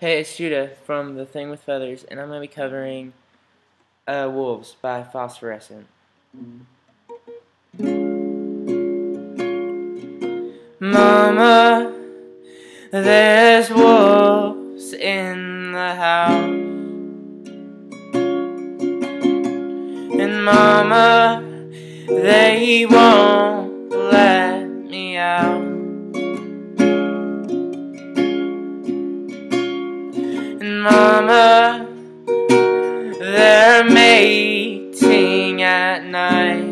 Hey, it's Judah from The Thing With Feathers, and I'm going to be covering Wolves by Phosphorescent. Mama, there's wolves in the house, and Mama, they won't let me out. Mama, they're mating at night,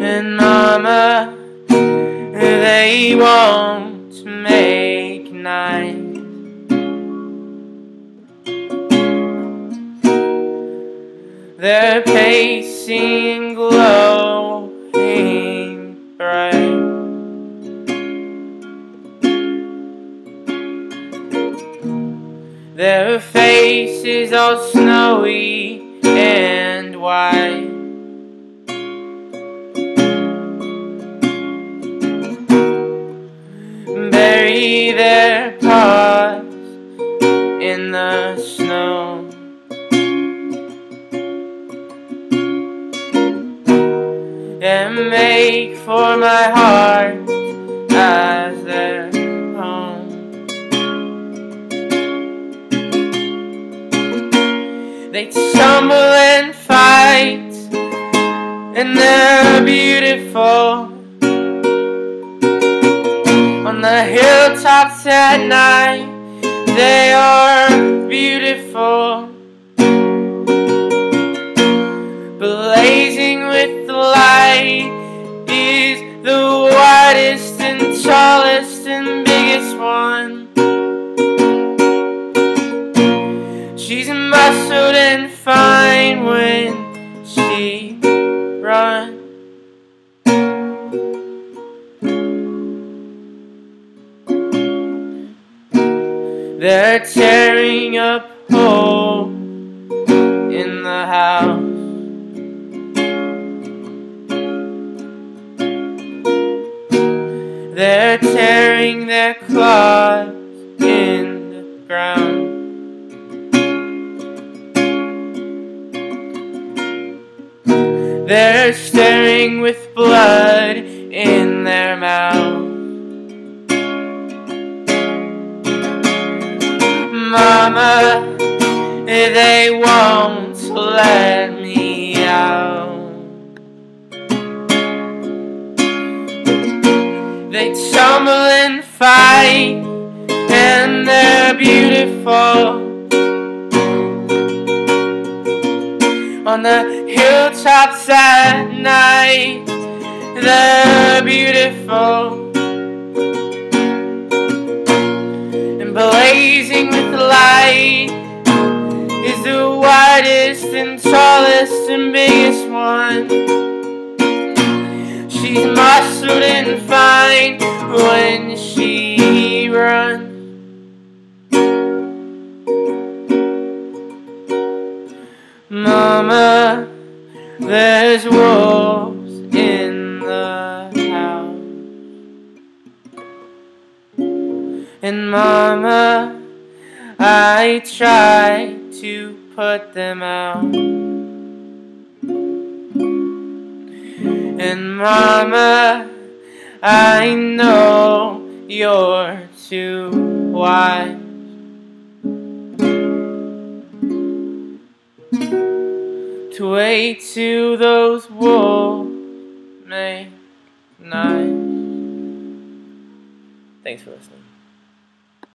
and Mama, they won't make night. They're pacing, glowing bright, their faces all snowy and white. Bury their paws in the snow, and make for my heart as their home. They stumble and fight, and they're beautiful on the hilltops at night. They are beautiful, blazing with the light. Is the widest and tallest and biggest one. She's muscled and fine when she runs. They're tearing up hole in the house, they're tearing their claws in the ground. They're staring with blood in their mouth. Mama, they won't let me out. They tumble and fight, and they're beautiful on the hilltops at night. They're beautiful and blazing with light. Is the widest and tallest and biggest one. She's muscled and fine when she runs. Mama, there's wolves in the house, and Mama, I try to put them out, and Mama, I know you're too wise. To wait till those wolves make night. Thanks for listening.